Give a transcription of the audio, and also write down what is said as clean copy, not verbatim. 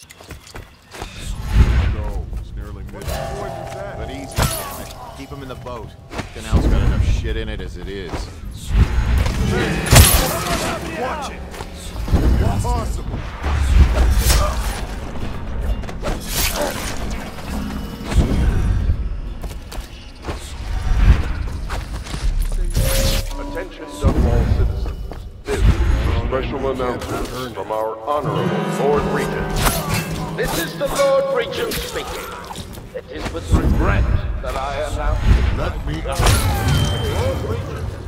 Go. It's nearly midnight. What voyage is that? But easy, damn it. Keep him in the boat. Canal's got enough shit in it as it is. Hey, watch it. It's possible. Attention, Dumball citizens. This is a special announcement from our Honorable Lord Regent. This is the Lord Regent speaking. It is with regret that I announce. Let me out. Lord Regent.